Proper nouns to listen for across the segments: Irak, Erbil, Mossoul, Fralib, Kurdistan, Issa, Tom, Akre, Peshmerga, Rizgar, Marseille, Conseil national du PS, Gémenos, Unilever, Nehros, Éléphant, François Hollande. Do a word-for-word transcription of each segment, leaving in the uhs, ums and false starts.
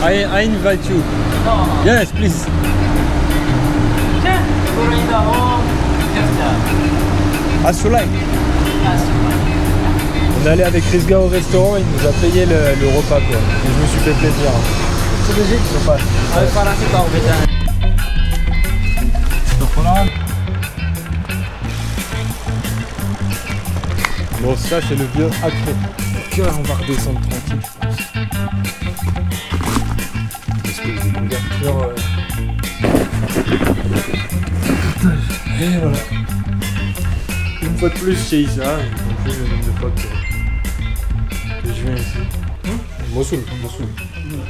I, I invite you. No. Yes, please. As you like. On est allé avec Rizgar au restaurant, il nous a payé le, le repas quoi. Et je me suis fait plaisir. C'est logique ou pas? Bon, ça c'est le vieux Akre. Que on va redescendre tranquille, je pense. Parce que j'ai une garniture. Euh... Et voilà. Une fois de plus chez Issa, une fois de plus le nombre de fois que je viens ici. Hum? Mossoul, Mossoul. Hum.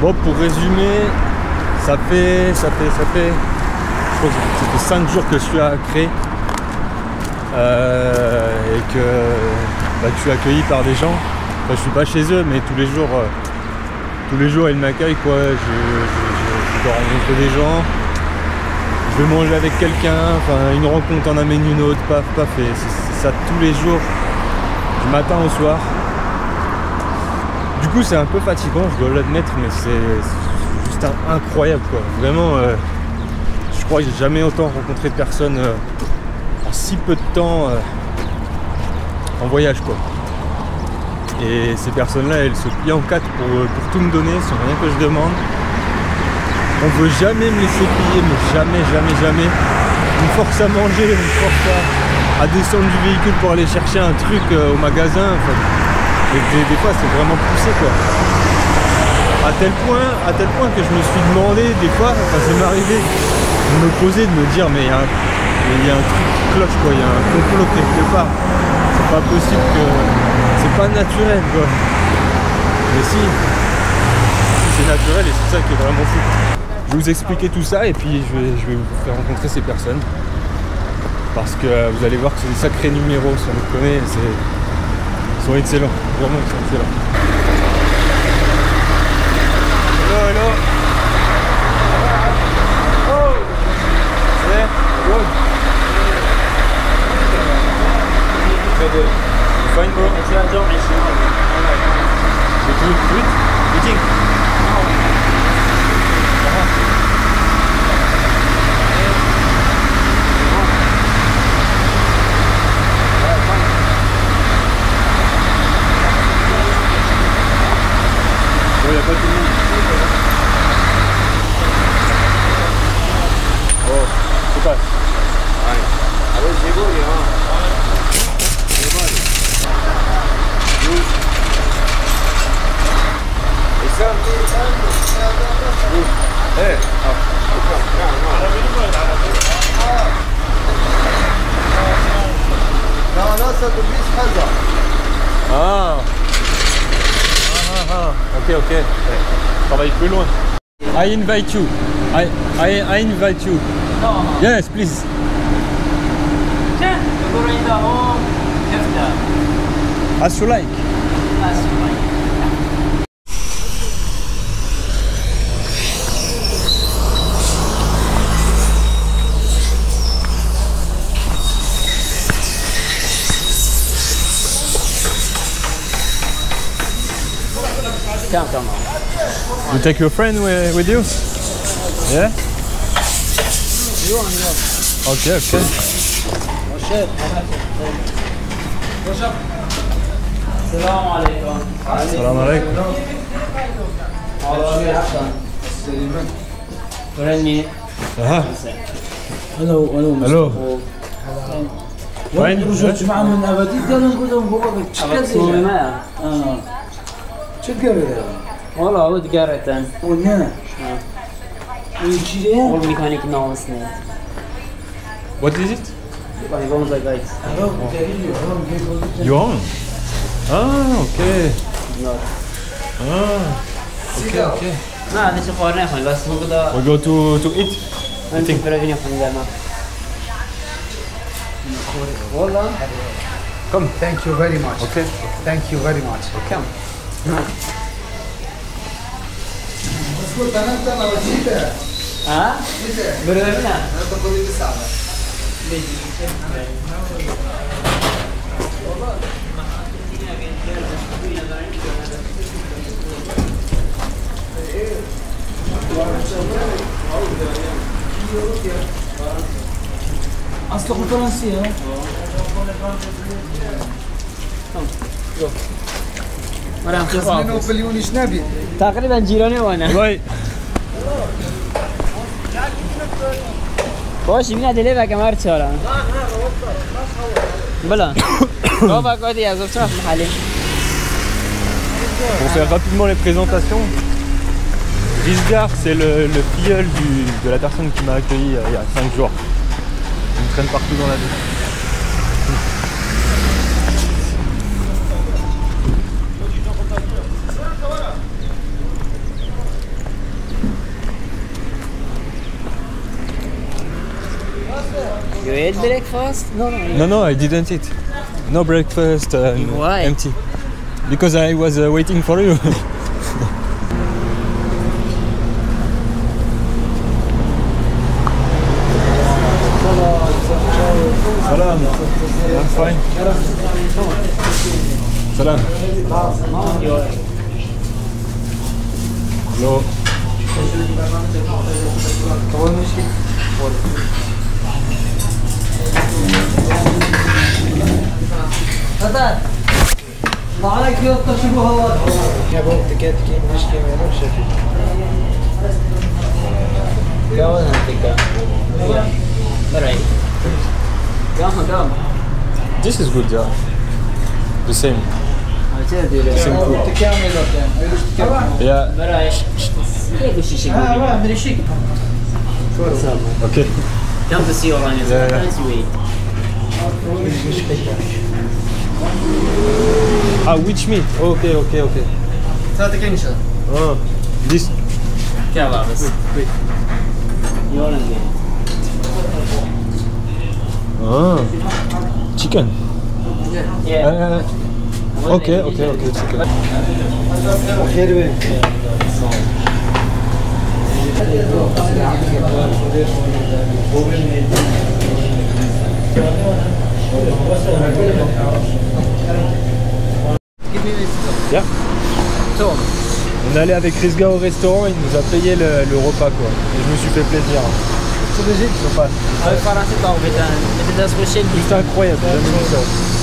Bon, pour résumer, ça fait, ça fait, ça fait, je crois que ça fait cinq jours que je suis à Akre euh, et que bah, je suis accueilli par des gens. Enfin, je suis pas chez eux, mais tous les jours, euh, tous les jours ils m'accueillent quoi. Je, je, je, je dois rencontrer des gens, je vais manger avec quelqu'un, enfin une rencontre en amène une autre, paf, paf, et c'est ça tous les jours, du matin au soir. Du coup c'est un peu fatigant, je dois l'admettre, mais c'est juste un, incroyable quoi. Vraiment, euh, je crois que j'ai jamais autant rencontré de personnes euh, en si peu de temps euh, en voyage quoi. Et ces personnes-là, elles se plient en quatre pour, pour tout me donner, sans rien que je demande. On ne veut jamais me laisser plier, mais jamais, jamais, jamais. On me force à manger, on me force à, à descendre du véhicule pour aller chercher un truc euh, au magasin. Enfin, et des, des fois c'est vraiment poussé quoi. À tel point, à tel point que je me suis demandé des fois, enfin c'est m'arrivé de me poser, de me dire mais il y a un, il y a un truc qui cloche quoi, il y a un complot quelque part. C'est pas possible que. C'est pas naturel quoi. Mais si, c'est naturel et c'est ça qui est vraiment fou. Je vais vous expliquer tout ça et puis je vais, je vais vous faire rencontrer ces personnes. Parce que vous allez voir que c'est des sacrés numéros, si on les connaît, c'est. Ils sont excellents, vraiment ils sont excellents. Hello, hello. Oh, c'est good. Très good. You fine, bro? It's a job issue. It's good, good. Eating. Ah. Ah, ah, ok, ok. Je travaille plus loin. I invite you. I, I, I invite you. No. Yes, please. As you like. As you like. You take your friend with you? Yeah? You and you. Okay, okay. Salam alaikum. Salam alaikum. Hello, hello. Hello. وين رجعت معهم من عبادي قالوا نقول لهم بابا تشكل والله ود قريتان ولنا والجيران والميكانيك ناقصنا What is it? I want the guys. You own? Ah, okay. Ah, okay, okay. ما هذا شفارنا خل بس نقدر. We go to to eat. I think. والله. Come. Thank you very much. Okay. Thank you very much. Come. اسكت انا انت انا بجيبها ها؟ بجيبها برنامجنا انا بقول لك ساعه أصله فرنسي ها؟ مرحبا خصمنا وبليون شنابي تقريبا جيراني وانا وي باش بينا دليبك مرة شارع بلا بابا قاعد يعزف شرف محلي. On fait rapidement les présentations. Rizgar, c'est le, le filleul du, de la personne qui m'a accueilli euh, il y a cinq jours. Il me traîne partout dans la ville. You ate breakfast? No, no, no. No, no, I didn't eat. No breakfast, uh, no. Why? Empty. Because I was uh, waiting for you. Salam. I'm fine. Salam. Hello. معاك يلا شوفوا هوا يا بنت كات كين مش كاميرا مش شايفين يلا هنتكا رايت يلا يلا This is good yeah the same same food yeah okay come to see all on this way Ah, which meat? Okay, okay, okay. Ça te connais ça? Ah, this. Quelle base? Oui. Yolande. Ah, chicken. Yeah. Uh, okay, okay, okay, chicken. Okay, oui. Yeah. On est allé avec Rizga au restaurant, il nous a payé le, le repas quoi. Et je me suis fait plaisir. C'est logique ou pas? C'est incroyable, j'ai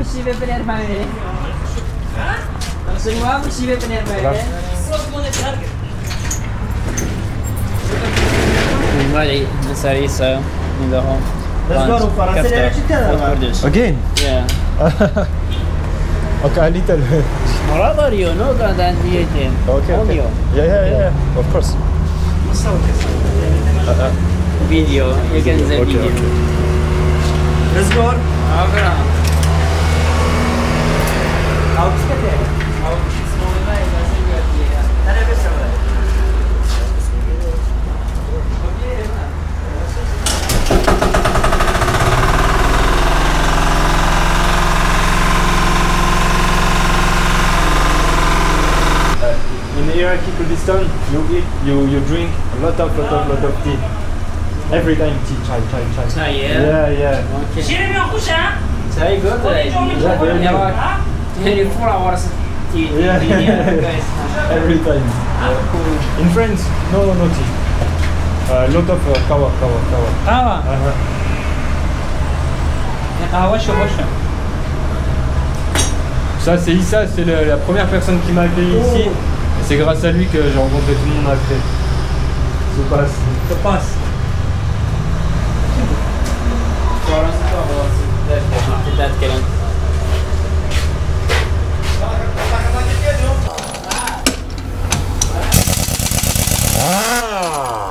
مشي ببنير ماله أصلاً مشي ببنير ماله مالي نساريسا ندهم Again? Yeah. Okay, a little. Rather you know than the A T M. Okay. okay. Yeah, yeah, yeah. Of course. Uh, video. You can see okay, video. Okay. Let's go. Okay. In Kurdistan, you eat, you you drink a lot of lot of lot of tea. Every time tea, chai, chai, chai. Chai, yeah. Yeah, yeah. Okay. Chai good. Yeah, twenty-four hours tea. Yeah, yeah. Every time. In France, no, no tea. A uh, lot of uh, kawa, kawa, kawa. Kawa. Uh huh. Kawa, kawa, kawa. Ça, c'est Issa, c'est la première personne qui m'a accueilli oh. ici. C'est grâce à lui que j'ai rencontré tout le monde à Akre. Se passe. Se passe. Ah.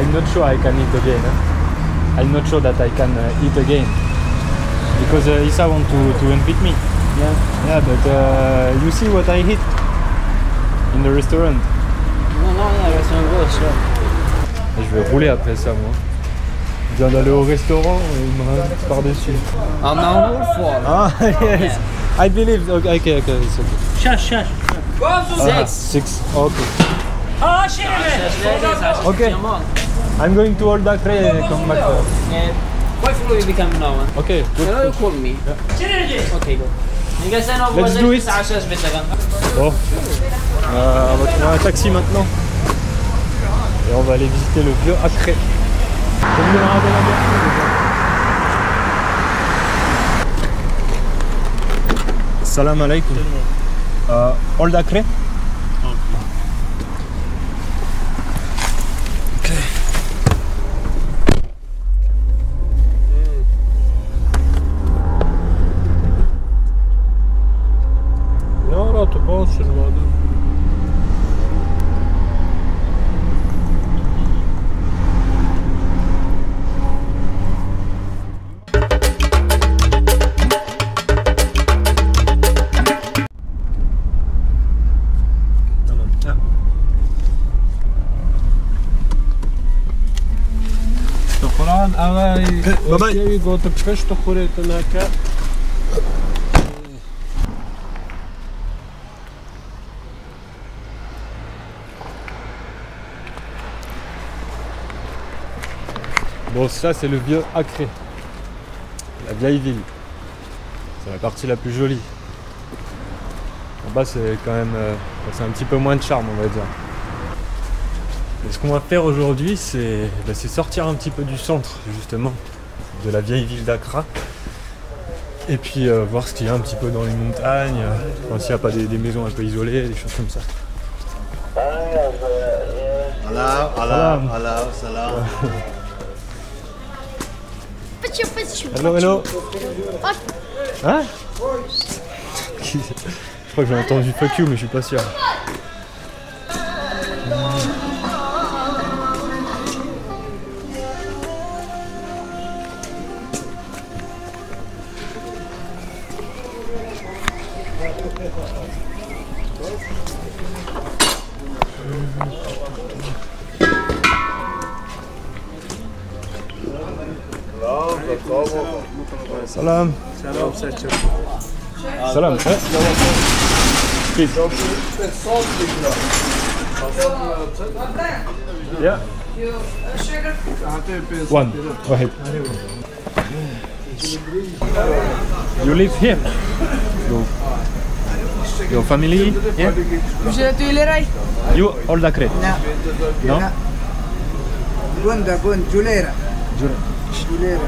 I'm not sure I can eat again. Huh? I'm not sure that I can uh, eat again. Because uh, Issa want to, to unpick me. Yeah. Yeah, but uh, you see what I eat in the restaurant. Non, non, non, restaurant gauche, là. Je vais rouler après ça, moi. Je viens d'aller au restaurant et il me reste par-dessus. I'm not all for. Ah, yes. I believe. Okay, okay, okay. It's okay. Cherche, cherche. Ah, six. Okay. Ah, cherche. Okay. I'm going to hold Akre and come back. Why will you become now? Okay. Hello, you call me. Yeah. Okay, go. Let's do it. Bon. Euh, on va trouver un taxi maintenant. Et on va aller visiter le vieux Akre. Salam alaikum. Uh, old Akre? Bye bye. Bon, ça c'est le vieux Akre, la vieille ville. C'est la partie la plus jolie. En bas c'est quand même, c'est un petit peu moins de charme, on va dire. Et ce qu'on va faire aujourd'hui, c'est bah, sortir un petit peu du centre, justement, de la vieille ville d'Akra, et puis euh, voir ce qu'il y a un petit peu dans les montagnes, euh, s'il n'y a pas des, des maisons un peu isolées, des choses comme ça. Allah, Allah, Allah, salam. Hello, hello. Hein? Je crois que j'ai entendu fuck you, mais je suis pas sûr. Salam. Salam. Salam. Salam. Yeah. One. Go ahead. You live here? No. Your family here? You old Akre? No. No? Gonda, Gonda, Julera. Julera.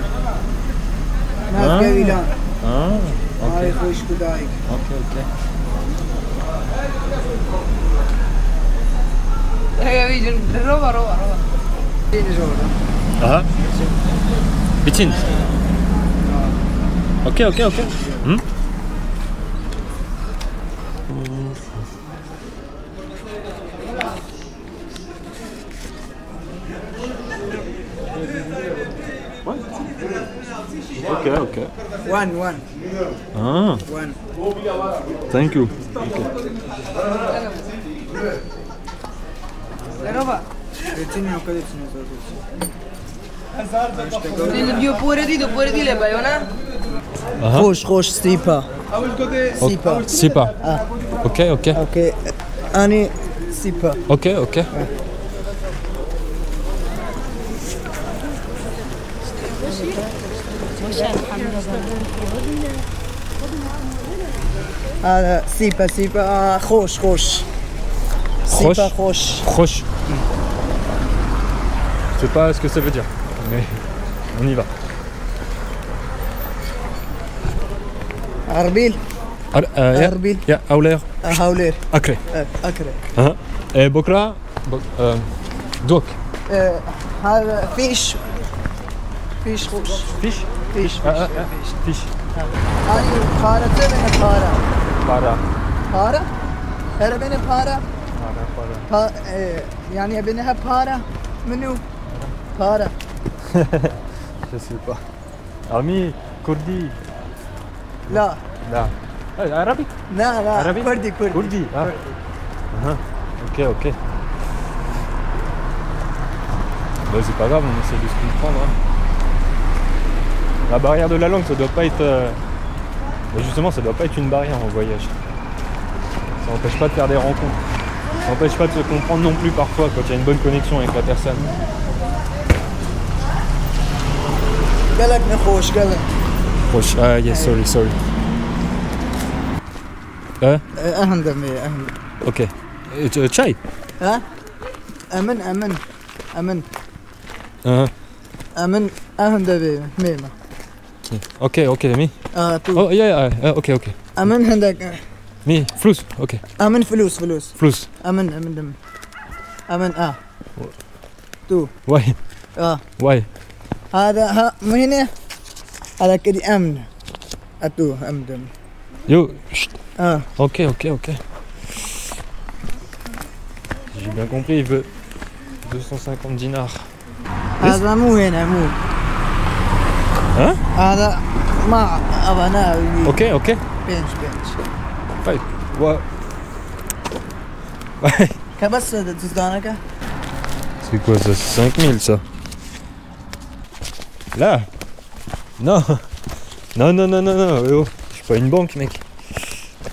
Ah, ah, okay. Okay, okay. Ah, bitin. Ok, ok, ok. Hmm? Ok, ok. One, one. Ah. One. Thank you. Okay. Roche, roche, sipa. Sipa. Sipa. Ok, ok. Ok. Anne, sipa. Ok, ok. Ah, sipa, sipa, roche, roche. Sipa, roche. Roche. Je sais pas ce que ça veut dire, mais on y va. Erbil. Erbil. Yeah, Hauler. Hauler. Akre. Akre. Et Bokra. Dok. Fish. Fish, roche. Fish. Fish. Fish. Hayır, para demene para. Para. Para? Her beni para. Para para. Yani beni hep para. Menu. Para. Je sais pas. Ami, Kurdi. Là. Là. Arabique. Non, là. Kurdi, Kurdi. Kurdi. Ah. Ah. Ok, ok. Bah, c'est pas grave, on essaie de se comprendre. Hein. La barrière de la langue, ça doit pas être. Euh... Mais justement, ça doit pas être une barrière en voyage. Ça n'empêche pas de faire des rencontres. Ça n'empêche pas de se comprendre non plus parfois quand il y a une bonne connexion avec la personne. Ah, yes, sorry, sorry. Hein? Ok. Chai? Hein? Amen, amen, amen. Hein? Amen, amen, même. Ok, ok, ami. Ah, tout. Oh, yeah, yeah, ok, ok. Amen, handak. Mi, flous, ok. Amen, flous, flous. Flous. Amen, amen, amen. Amen, ah. Tout. Ouais. Ah. Ouais. هذا هنا على كده أمن أتو أمدم يو آه ok ok ok j'ai bien compris il veut deux cent cinquante dinars هذا مو هنا مو ها هذا ما أبنا ok ok بينش بينش طيب و كبس تصدقناك c'est quoi ça cinq mille ça Là Non Non, non, non, non, non, je suis pas une banque, mec.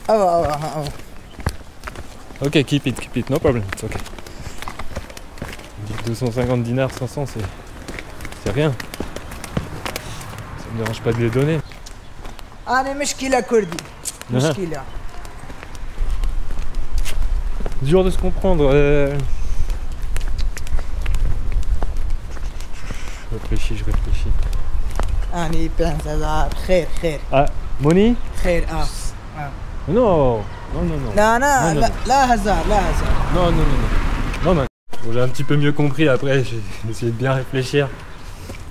Ah bah, ah bah, ah bah. Ok, keep it, keep it, no problem, it's ok. deux cent cinquante dinars, cinq cents, c'est... C'est rien. Ça me dérange pas de les donner. Ah, mais mishkila kurdi. Mishkila. Dur de se comprendre, euh... Je réfléchis, je réfléchis. Ah, ni pensada, khair, khair. Ah, money? Khair, ah. Non, non, non, non. Non, non, non, la hasard, la hasard. Non, non, non, non. Non, non. Bon, j'ai un petit peu mieux compris après, j'ai essayé de bien réfléchir.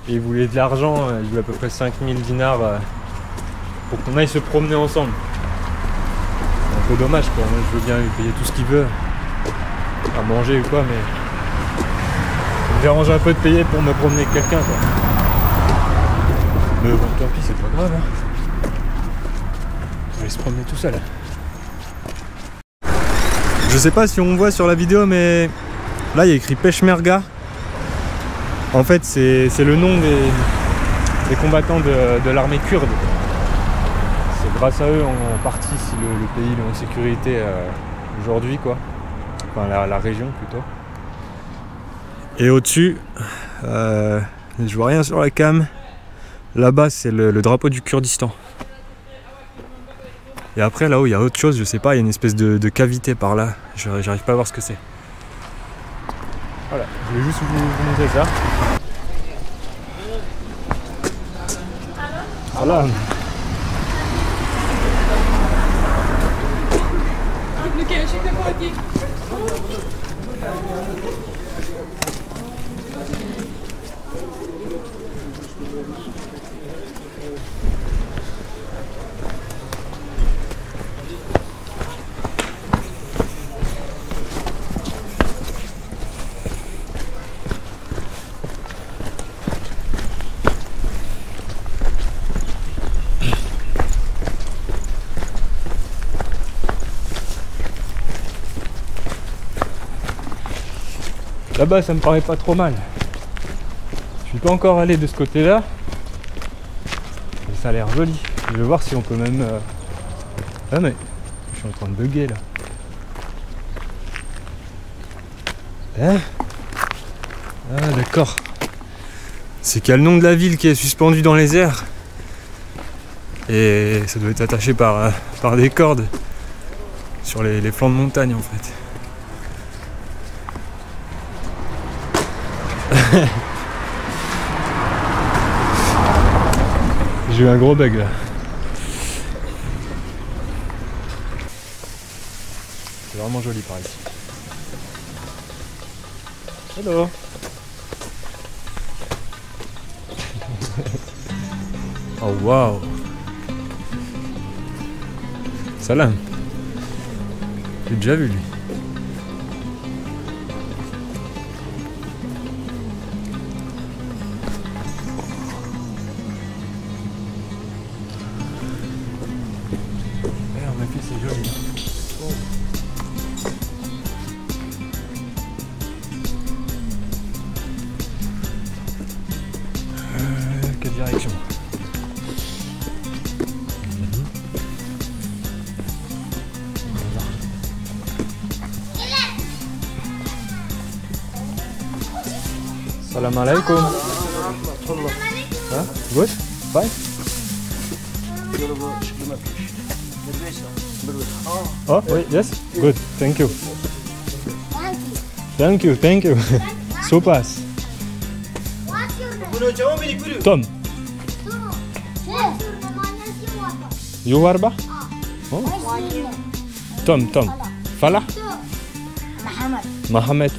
Et il voulait de l'argent, il voulait à peu près cinq mille dinars pour qu'on aille se promener ensemble. C'est un peu dommage, quoi. Moi, je veux bien lui payer tout ce qu'il veut, à manger ou quoi, mais. Ça me dérange un peu de payer pour me promener avec quelqu'un quoi. Mais bon tant pis c'est pas grave hein. Je vais se promener tout seul. Je sais pas si on voit sur la vidéo mais là il y a écrit Peshmerga. En fait c'est le nom des, des combattants de, de l'armée kurde. C'est grâce à eux en partie si le, le pays est en sécurité euh, aujourd'hui quoi. Enfin la, la région plutôt. Et au-dessus, euh, je vois rien sur la cam, là-bas c'est le, le drapeau du Kurdistan. Et après là-haut il y a autre chose, je sais pas, il y a une espèce de, de cavité par là, j'arrive pas à voir ce que c'est. Voilà, je voulais juste vous, vous montrer ça. Voilà. Là-bas, ça me paraît pas trop mal. Je suis pas encore allé de ce côté-là. Mais ça a l'air joli. Je vais voir si on peut même... Euh... Ah mais... Je suis en train de bugger, là. Hein? Ah, d'accord. C'est qu'il y a le nom de la ville qui est suspendu dans les airs. Et ça doit être attaché par, euh, par des cordes. Sur les, les flancs de montagne, en fait. J'ai eu un gros bug là. C'est vraiment joli par ici. Hello. Oh wow. Salam. J'ai déjà vu lui. cette direction. Salam alaikum. Huh? Good? Fine? Oh, wait, yes? Good, thank you. Thank you, thank you. Supas. Tom. You are ba? Oh. Tom, Tom. Falah? Mohammed. Mohammed.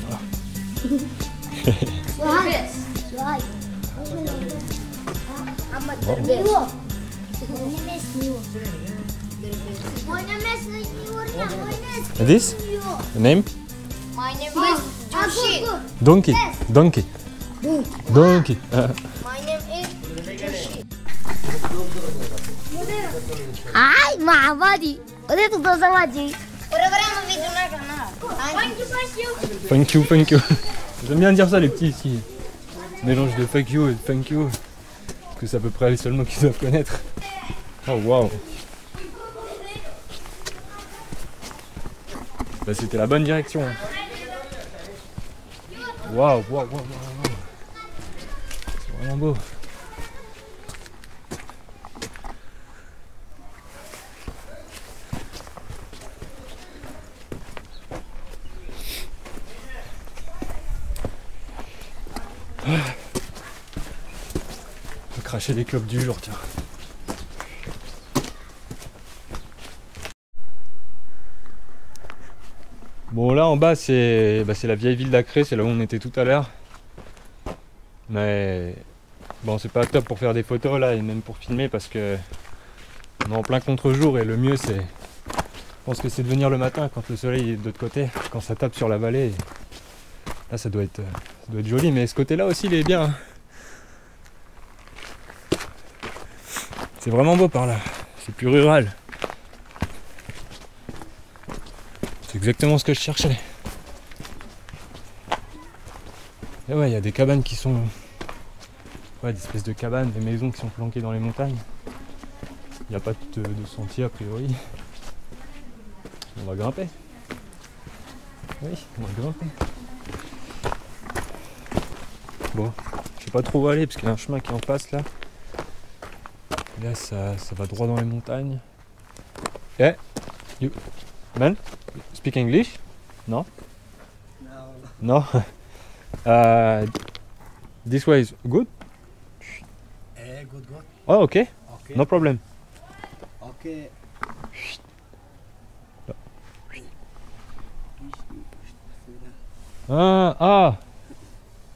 This? Name? My name is Joshi. Donkey. Donkey. Donkey. My name is Joshi. Hi, Mahabadi. Thank you, thank you. J'aime bien dire ça les petits ici. Mélange de fuck you et de thank you. Parce que c'est à peu près les seuls mots qu'ils doivent connaître. Oh waouh. Bah c'était la bonne direction. Waouh, waouh, waouh, waouh. C'est vraiment beau. Cracher des clopes du jour, tiens. Bon, là en bas, c'est bah, la vieille ville d'Akre, c'est là où on était tout à l'heure. Mais bon, c'est pas top pour faire des photos là et même pour filmer parce que on est en plein contre-jour et le mieux, c'est. Je pense que c'est de venir le matin quand le soleil est de l'autre côté, quand ça tape sur la vallée. Là, ça doit être, ça doit être joli, mais ce côté-là aussi, il est bien. C'est vraiment beau par là, c'est plus rural. C'est exactement ce que je cherchais. Et ouais, il y a des cabanes qui sont... Ouais, des espèces de cabanes, des maisons qui sont planquées dans les montagnes. Il n'y a pas de, de sentier a priori. On va grimper. Oui, on va grimper. Bon, je sais pas trop où aller parce qu'il y a un chemin qui en passe là. Là, ça, ça va droit dans les montagnes. Yeah, you, man, speak English? No? No. No? Uh, this way is good? Eh, good, good. Oh, okay. Okay. No problem. Okay. Ah, ah.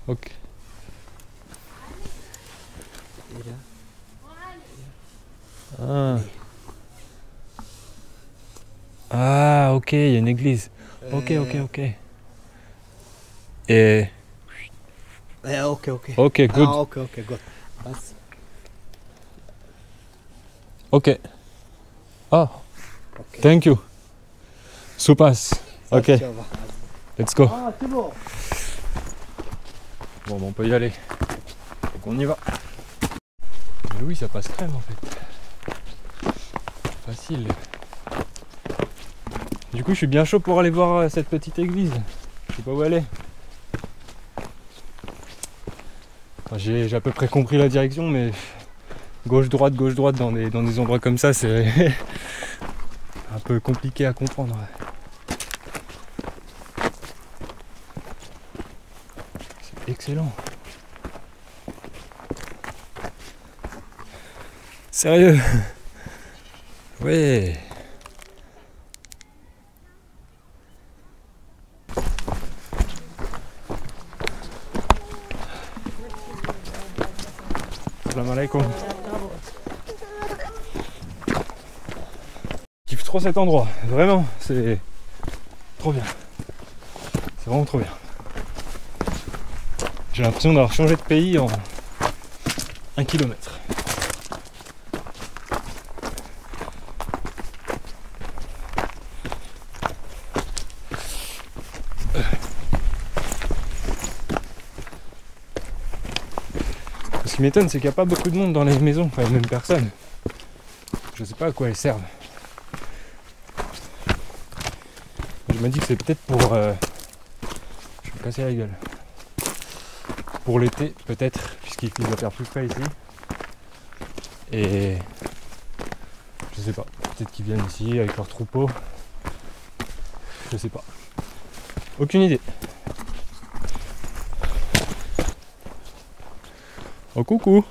Okay. Ah. Ah, ok, il y a une église. Ok, ok, ok. Et... Yeah, ok, ok. Ok, good. Ah, ok, ok, good. That's... Ok. Oh, okay. Thank you. Supas. Ok. Let's go. Ah, c'est bon. Bon, ben, on peut y aller. Donc on y va. Mais oui, ça passe crème en fait. Facile. Du coup, je suis bien chaud pour aller voir cette petite église. Je sais pas où elle est. Enfin, j'ai à peu près compris la direction, mais gauche-droite, gauche-droite dans des, dans des endroits comme ça, c'est un peu compliqué à comprendre. C'est excellent. Sérieux? Ouais. Salam alaikum. Je kiffe trop cet endroit, vraiment, c'est trop bien. C'est vraiment trop bien. J'ai l'impression d'avoir changé de pays en un kilomètre. Ce qui m'étonne, c'est qu'il n'y a pas beaucoup de monde dans les maisons, enfin même personne. Je sais pas à quoi elles servent. Je me dis que c'est peut-être pour... Euh... Je vais me casser la gueule. Pour l'été, peut-être, puisqu'il va faire plus frais ici. Et... Je sais pas. Peut-être qu'ils viennent ici avec leurs troupeaux. Je sais pas. Aucune idée. Oh coucou!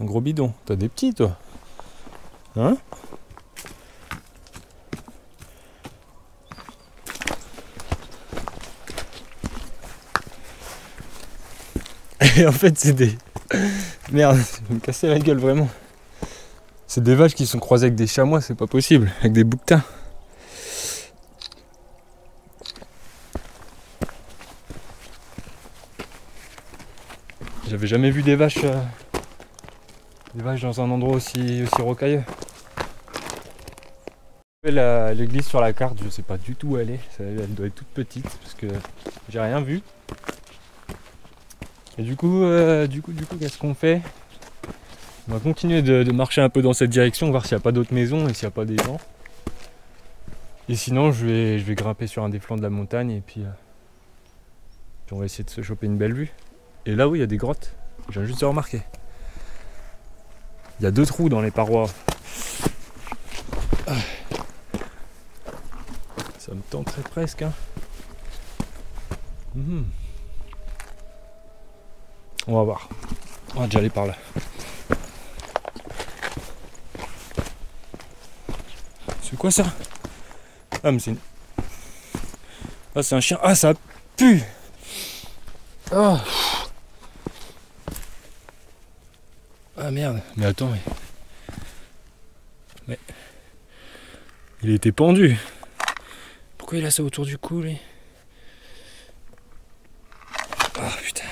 Un gros bidon. T'as des petits toi? Hein? Et en fait c'est des... Merde, je vais me casser la gueule vraiment. C'est des vaches qui sont croisées avec des chamois, c'est pas possible. Avec des bouquetins. J'avais jamais vu des vaches, euh, des vaches dans un endroit aussi, aussi rocailleux. L'église sur la carte, je sais pas du tout où elle est. Elle doit être toute petite parce que j'ai rien vu. Et du coup, euh, du coup, du coup, qu'est-ce qu'on fait? On va continuer de, de marcher un peu dans cette direction, voir s'il n'y a pas d'autres maisons et s'il n'y a pas des gens. Et sinon, je vais, je vais grimper sur un des flancs de la montagne et puis, euh, puis on va essayer de se choper une belle vue. Et là où il y a des grottes, je viens juste de remarquer. Il y a deux trous dans les parois. Ça me tenterait presque. Hein. Mmh. On va voir. On va déjà aller par là. C'est quoi ça? Ah mais c'est une... Ah c'est un chien. Ah ça pue. Ah. Ah merde, mais attends, mais... mais... il était pendu. Pourquoi il a ça autour du cou, lui? Ah putain.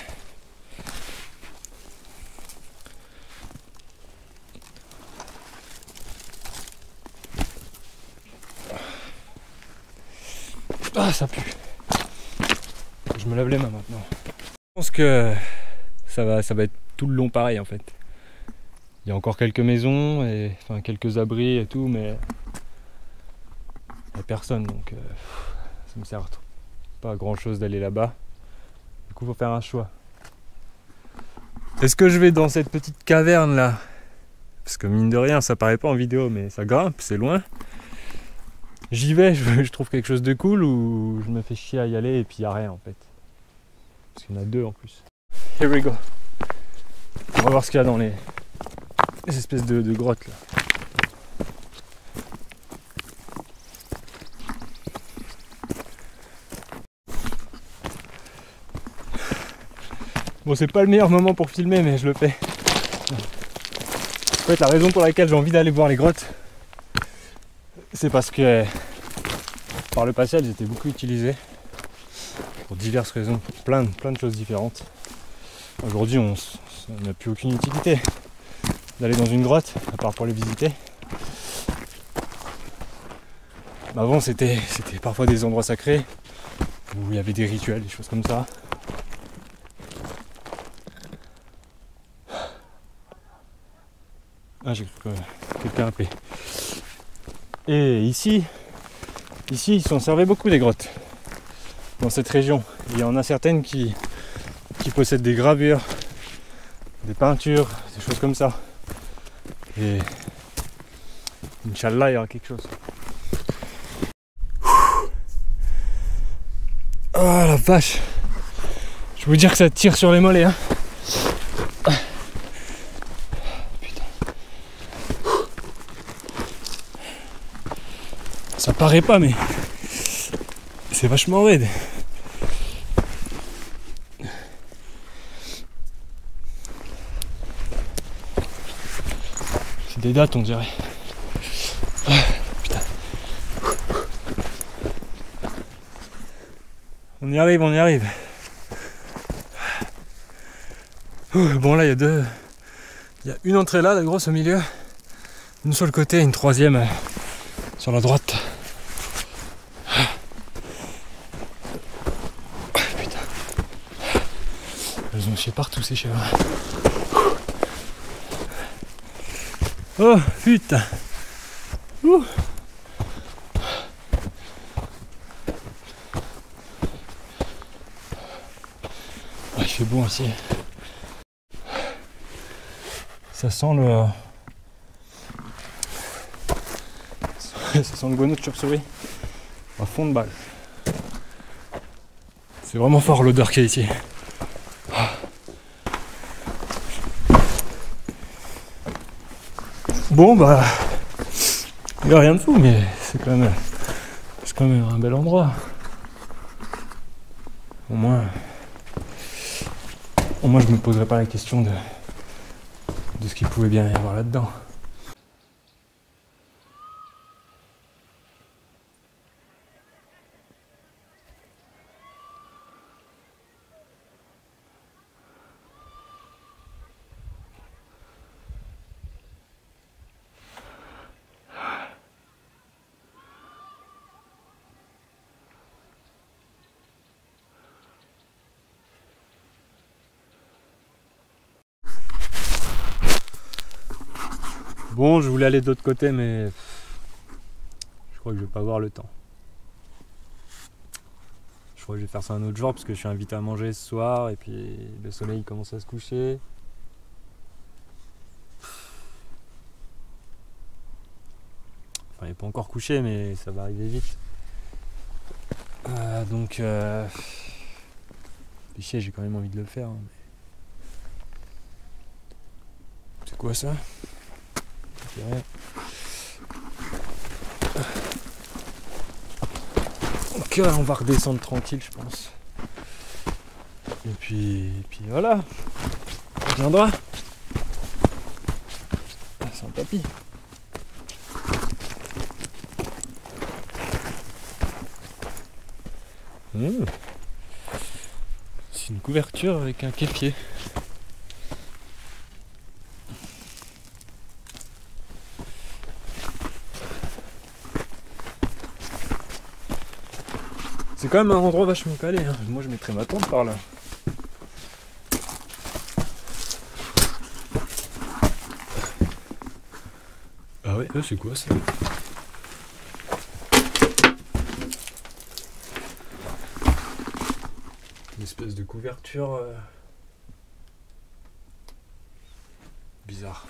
Ah, ça pue. Je me lave les mains maintenant. Je pense que ça va, ça va être tout le long pareil, en fait. Il y a encore quelques maisons, et enfin quelques abris et tout, mais il n'y a personne, donc euh, ça me sert pas à grand chose d'aller là-bas. Du coup, il faut faire un choix. Est-ce que je vais dans cette petite caverne là? Parce que mine de rien, ça paraît pas en vidéo, mais ça grimpe, c'est loin. J'y vais, je, je trouve quelque chose de cool, ou je me fais chier à y aller et puis il n'y a rien en fait. Parce qu'il y en a deux en plus. Here we go. On va voir ce qu'il y a dans les... des espèces de, de grottes là. Bon, c'est pas le meilleur moment pour filmer, mais je le fais. En fait, la raison pour laquelle j'ai envie d'aller voir les grottes, c'est parce que par le passé elles étaient beaucoup utilisées pour diverses raisons, pour plein, plein de choses différentes. Aujourd'hui on n'a plus aucune utilité d'aller dans une grotte, à part pour les visiter. Mais avant c'était parfois des endroits sacrés, où il y avait des rituels, des choses comme ça. Ah, j'ai cru que quelqu'un appelait. Et ici, ici ils s'en servaient beaucoup des grottes, dans cette région. Il y en a certaines qui, qui possèdent des gravures, des peintures, des choses comme ça. Et Inch'Allah, il y aura quelque chose. Oh la vache! Je peux vous dire que ça tire sur les mollets. Hein. Putain. Ça paraît pas, mais c'est vachement raide. Des dates, on dirait. Ah, putain. On y arrive, on y arrive. Ouh, bon, là, il y a deux. Il y a une entrée là, la grosse au milieu. Une sur le côté et une troisième euh, sur la droite. Ah, putain. Elles ont chié partout ces chèvres. Oh putain. Ouh. Ouais, il fait bon aussi. Ça sent le... Ça sent le guano de chauve-souris à fond de balle. C'est vraiment fort l'odeur qu'il y a ici. Bon bah, il n'y a rien de fou, mais c'est quand même, c'est quand même un bel endroit. Au moins, au moins je ne me poserai pas la question de, de ce qu'il pouvait bien y avoir là-dedans. Bon, je voulais aller de l'autre côté, mais je crois que je vais pas avoir le temps. Je crois que je vais faire ça un autre jour parce que je suis invité à manger ce soir et puis le soleil commence à se coucher. Enfin, il n'est pas encore couché, mais ça va arriver vite. Euh, donc, euh... chier, j'ai quand même envie de le faire. Hein, mais... C'est quoi ça ? Donc là, on va redescendre tranquille, je pense. Et puis, et puis voilà, on reviendra. C'est un tapis. Mmh. C'est une couverture avec un képier. C'est quand même un endroit vachement calé, hein. Moi je mettrais ma tente par là. Ah ouais, c'est quoi ça? Une espèce de couverture euh... bizarre.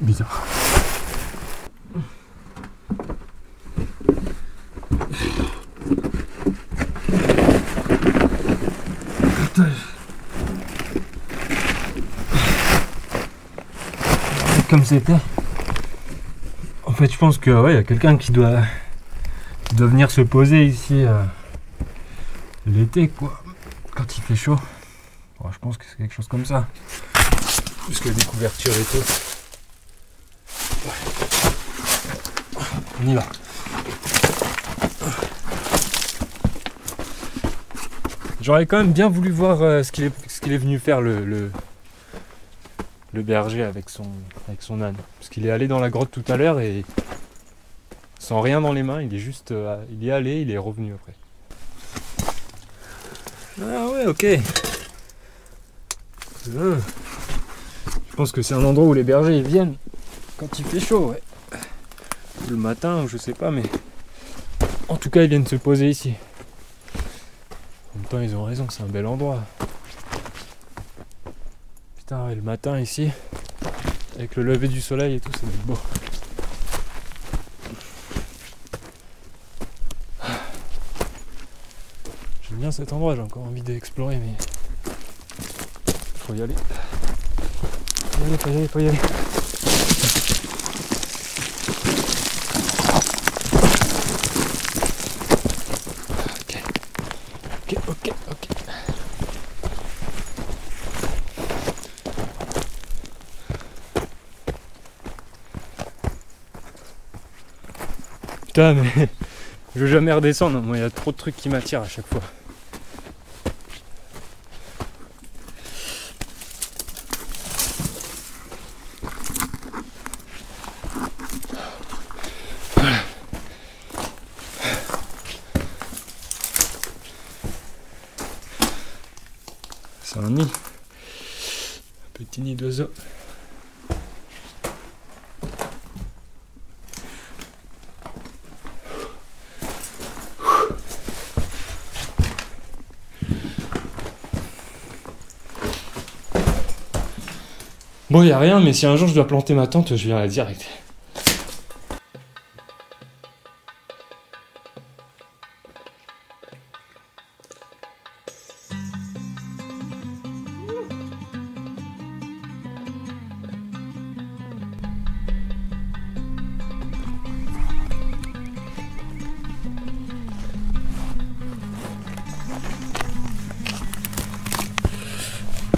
Bizarre. Comme c'était. En fait, je pense que ouais, y a quelqu'un qui doit, qui doit venir se poser ici euh, l'été, quoi, quand il fait chaud. Bon, je pense que c'est quelque chose comme ça. Parce qu'il y a des couvertures et tout. On y va. J'aurais quand même bien voulu voir euh, ce qu'il est, ce qu'il est venu faire le, le, le berger avec son, avec son âne. Parce qu'il est allé dans la grotte tout à l'heure et sans rien dans les mains, il est juste euh, il est allé, il est revenu après. Ah ouais, ok. Euh, je pense que c'est un endroit où les bergers ils viennent quand il fait chaud, ouais. Le matin, je sais pas, mais en tout cas ils viennent se poser ici. En même temps ils ont raison, c'est un bel endroit. Putain ouais, le matin ici, avec le lever du soleil et tout, c'est beau. J'aime bien cet endroit, j'ai encore envie d'explorer, mais faut y aller. Faut y aller, faut y aller, faut y aller. putain, mais je veux jamais redescendre. Moi, il y a trop de trucs qui m'attirent à chaque fois. Un nid, un petit nid d'oiseau. Bon, il n'y a rien, mais si un jour je dois planter ma tente, je viens la direct.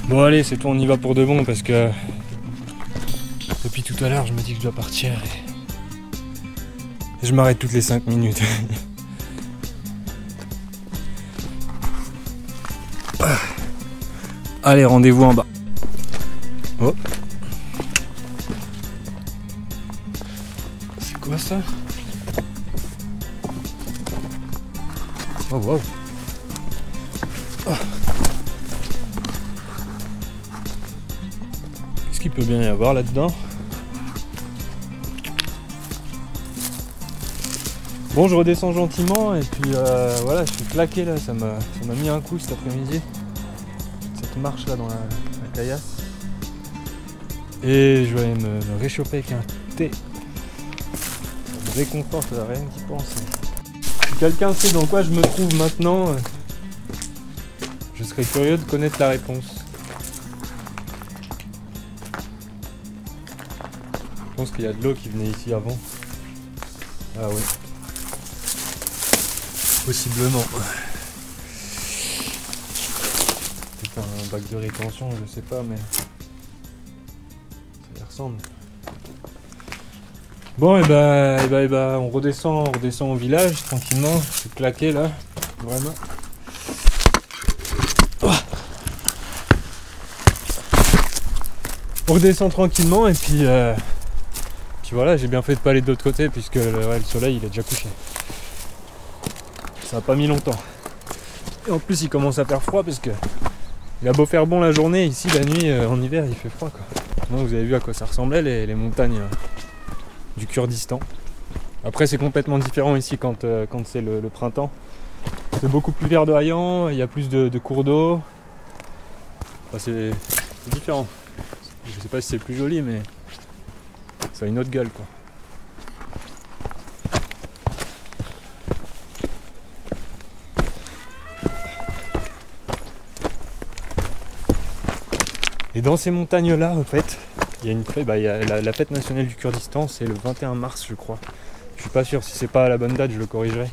Bon allez, c'est tout, on y va pour de bon parce que depuis tout à l'heure je me dis que je dois partir et je m'arrête toutes les cinq minutes. Allez, rendez-vous en bas. Oh. C'est quoi ça? Oh wow. Oh. Qu'il peut bien y avoir là-dedans. Bon, je redescends gentiment et puis euh, voilà, je suis claqué là, ça m'a mis un coup cet après-midi, cette marche là dans la, la caillasse. Et je vais aller me, me réchauffer avec un thé. Ça me réconforte, rien qui pense. Si quelqu'un sait dans quoi je me trouve maintenant, euh, je serais curieux de connaître la réponse. Je pense qu'il y a de l'eau qui venait ici avant. Ah oui. Possiblement. C'est un bac de rétention, je sais pas, mais ça y ressemble. Bon, et bah, et bah, et bah on redescend, on redescend au village tranquillement. Je suis claqué là, vraiment. On redescend tranquillement et puis. Euh... Voilà, j'ai bien fait de pas aller de l'autre côté puisque ouais, le soleil il est déjà couché. Ça n'a pas mis longtemps. Et en plus il commence à faire froid parce que il a beau faire bon la journée, ici la nuit euh, en hiver il fait froid quoi. Donc, vous avez vu à quoi ça ressemblait les, les montagnes euh, du Kurdistan. Après c'est complètement différent ici quand, euh, quand c'est le, le printemps. C'est beaucoup plus verdoyant, il y a plus de, de cours d'eau. Enfin, c'est différent. Je sais pas si c'est plus joli mais. Ça a une autre gueule quoi. Et dans ces montagnes là en fait, il y a une fête, bah, y a la, la fête nationale du Kurdistan, c'est le vingt et un mars je crois. Je suis pas sûr, si c'est pas à la bonne date je le corrigerai.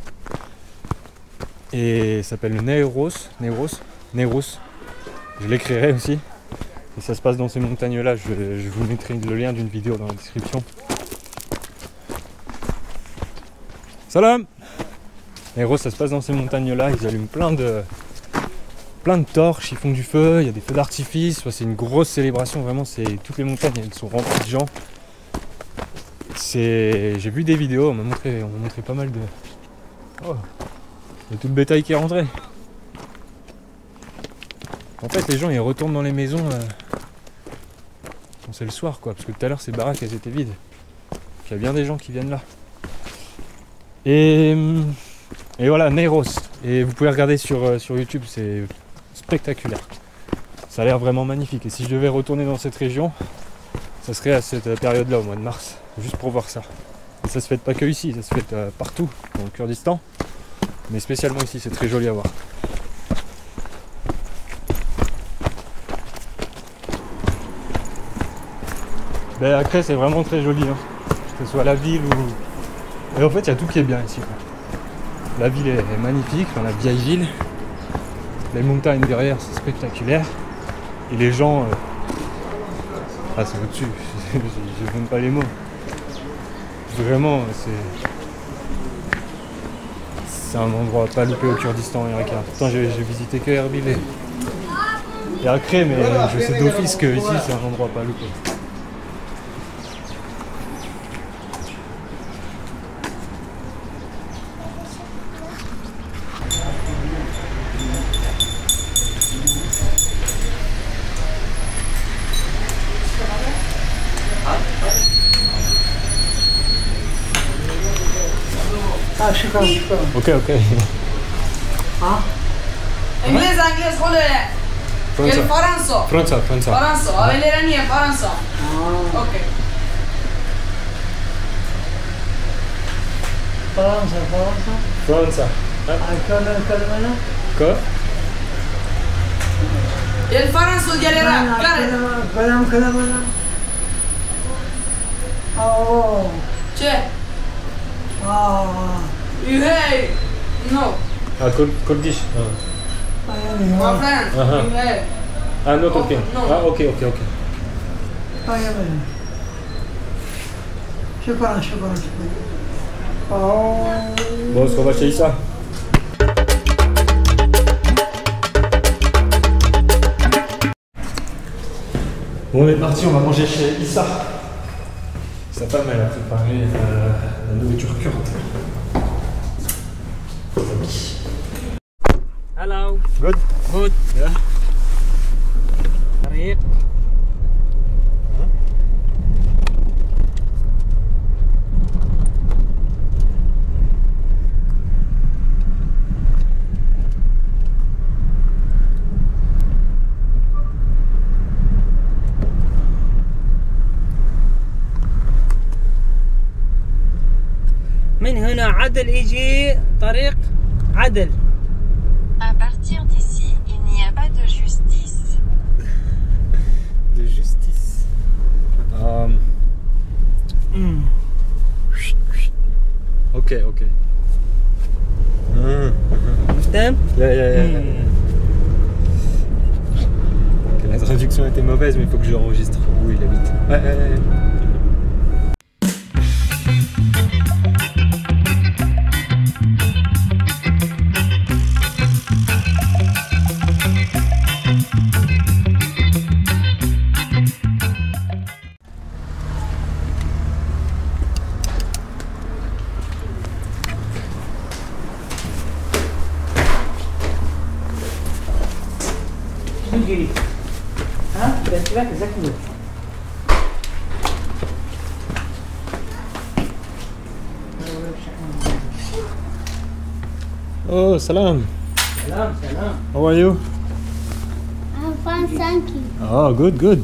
Et ça s'appelle Nehros, Nehros, Nehros. Je l'écrirai aussi. Et ça se passe dans ces montagnes là, je, je vous mettrai le lien d'une vidéo dans la description. Salam. Et gros, ça se passe dans ces montagnes là, ils allument plein de plein de torches, ils font du feu, il y a des feux d'artifice, c'est une grosse célébration, vraiment c'est toutes les montagnes, elles sont remplies de gens. C'est. J'ai vu des vidéos, on m'a montré, on m'a montré pas mal de. Oh. Il y a tout le bétail qui est rentré. En fait les gens ils retournent dans les maisons. Euh... C'est le soir quoi, parce que tout à l'heure ces baraques elles étaient vides. Il y a bien des gens qui viennent là. Et, et voilà, Nehros. Et vous pouvez regarder sur, euh, sur YouTube, c'est spectaculaire. Ça a l'air vraiment magnifique. Et si je devais retourner dans cette région, ça serait à cette période-là, au mois de mars, juste pour voir ça. Et ça se fête pas que ici, ça se fête euh, partout, dans le Kurdistan. Mais spécialement ici, c'est très joli à voir. Ben, Akre c'est vraiment très joli, hein. Que ce soit la ville ou... Et en fait il y a tout qui est bien ici. Quoi. La ville est magnifique, enfin, la vieille ville. Les montagnes derrière c'est spectaculaire. Et les gens... Euh... Ah c'est au-dessus, je ne donne pas les mots. Vraiment c'est... c'est un endroit pas loupé au Kurdistan irakien. Pourtant, j'ai visité que Erbil et, et Akre, mais je sais d'office que ici, c'est un endroit pas loupé. Ah, je suis comme, je suis comme. Ok, ok. Ah. Et les Anglais, c'est quoi le... Le français. Français, français. Français, avec l'iranien, français. Ah. Ok. Français, français. Français. Ah, calme, calme. Quoi? Le français, galera, clair. Calme, calme. Oh. Che. Ah. Uhey. Non. Ah, kurdish. Ma friend. Uhey. Ah, not okay. Ah, ok, ok, ok. Ah, yeah, man. Shukran, shukran, shukran. Oh. Bon, on va chez Issa. Bon, on est parti, on va manger chez Issa. C'est pas mal à préparer euh, la nourriture kurde. Hello. Good. Good. Yeah. Arrive. من هنا عدل يجي طريق عدل. À partir d'ici, il n'y a pas de justice. De justice. Um. Mm. Ok, ok. T'aimes? Yeah, yeah, yeah. Mm. Okay, la traduction était mauvaise, mais il faut que je l'enregistre. Où il habite. Ouais, ouais, ouais. جيلي ها بس بقى ازاي كده اوه سلام سلام سلام how are you I'm fine thank you oh good good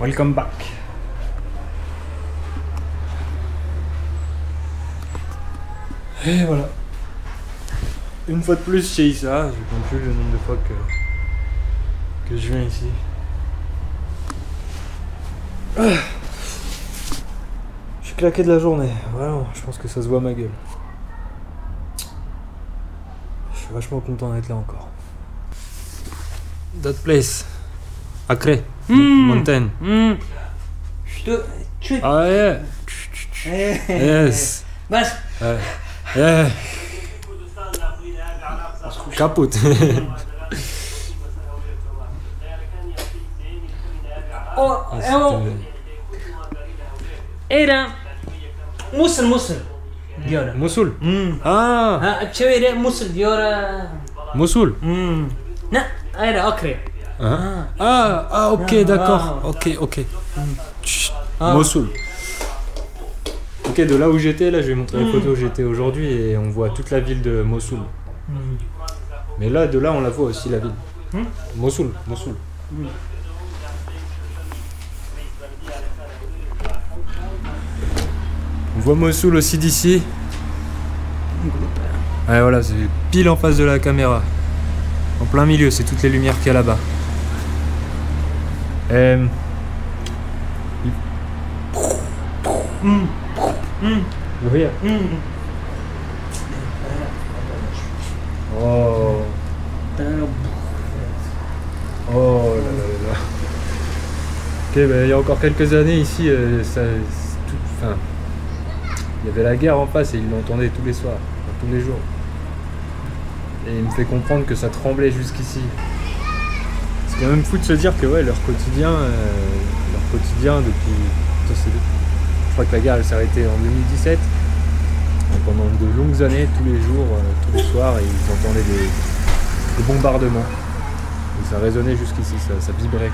Welcome back. Et voilà. Une fois de plus chez Issa, je compte plus le nombre de fois que, que je viens ici. Ah. Je suis claqué de la journée, vraiment, je pense que ça se voit à ma gueule. Je suis vachement content d'être là encore. That place. Akre, mm. Mountain. Mm. Ah yeah. Yes. Bas. Uh, yeah. Kaput. Oh, oh. Era Mossoul, Mossoul. Diora. Mossoul. Ah. Ah, تشوي Mossoul Diora. Mossoul. Non, era Akre. Ah. ah, ah, ok, d'accord, ok, ok. Ah. Mossoul. Ok, de là où j'étais, là je vais montrer les photos où j'étais aujourd'hui et on voit toute la ville de Mossoul. Mm. Mais là, de là, on la voit aussi, la ville. Mm. Mossoul, Mossoul. Mm. On voit Mossoul aussi d'ici. Ouais, voilà, c'est pile en face de la caméra. En plein milieu, c'est toutes les lumières qu'il y a là-bas. Euh... Mm. Mm. Mm. Oh. Oh là là là. Ok, bah, il y a encore quelques années ici, euh, ça, tout, enfin, il y avait la guerre en face et ils l'entendaient tous les soirs, enfin, tous les jours. Et il me fait comprendre que ça tremblait jusqu'ici. C'est quand même fou de se dire que ouais, leur quotidien, euh, leur quotidien depuis, ça, je crois que la guerre elle s'est arrêtée en deux mille dix-sept. Donc pendant de longues années, tous les jours, euh, tous les soirs, et ils entendaient des, des bombardements. Et ça résonnait jusqu'ici, ça, ça vibrait.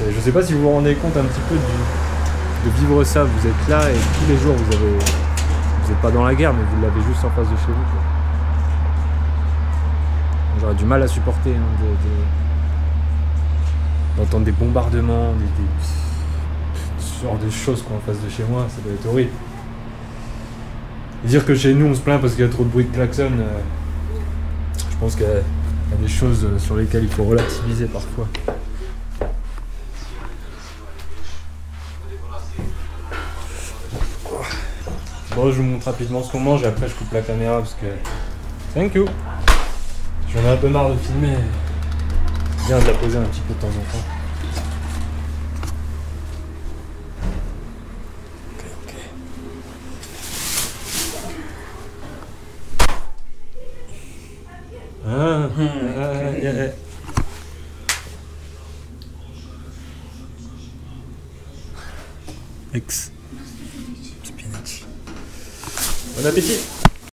Je ne sais pas si vous vous rendez compte un petit peu du, de vivre ça. Vous êtes là et tous les jours, vous avez, vous n'êtes pas dans la guerre, mais vous l'avez juste en face de chez vous. Quoi. J'aurais du mal à supporter hein, d'entendre de, de... des bombardements, des, des... ce genre de choses qu'on en face de chez moi, ça doit être horrible. Et dire que chez nous on se plaint parce qu'il y a trop de bruit de klaxon, euh... je pense qu'il y, y a des choses sur lesquelles il faut relativiser parfois. Bon, je vous montre rapidement ce qu'on mange et après je coupe la caméra parce que... Thank you. J'en ai un peu marre de filmer, c'est bien de la poser un petit peu de temps en temps. Ok, ok. Ah, mmh, ah okay. Yeah, yeah. Ex. Spinach. Bon appétit.